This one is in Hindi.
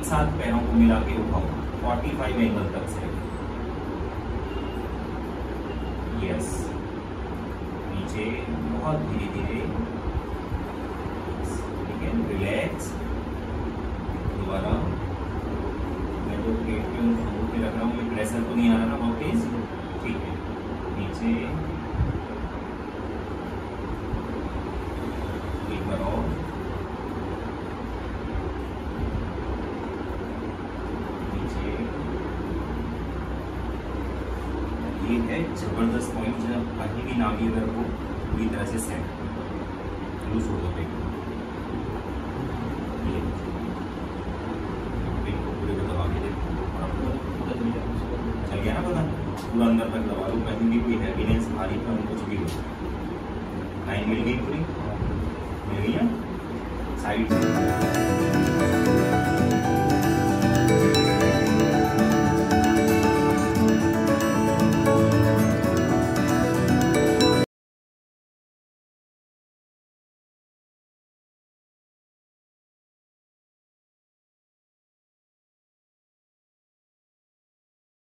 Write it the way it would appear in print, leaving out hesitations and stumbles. एक साथ पैरों को मिला के उठाओ 45 एंगल तक से। यस, नीचे बहुत धीरे धीरे, ठीक है, रिलैक्स। दोबारा मैं जो पेट पे उठा के रख रहा हूँ, ये प्रेशर तो नहीं आ रहा ना बहुत तेज, ठीक है। नीचे एक बार और, ये है जबरदस्त पॉइंट जो बाकी भी नामी अगर को पूरी तरह से सेट लूज हो जाए, पूरे को दबा के चल गया ना पता, पूरा अंदर तक दबा लूँ, कहीं भी कोई हैवीनेस भारी पर कुछ भी हो। लाइन मिल गई पूरी, मिल गई ना साइड।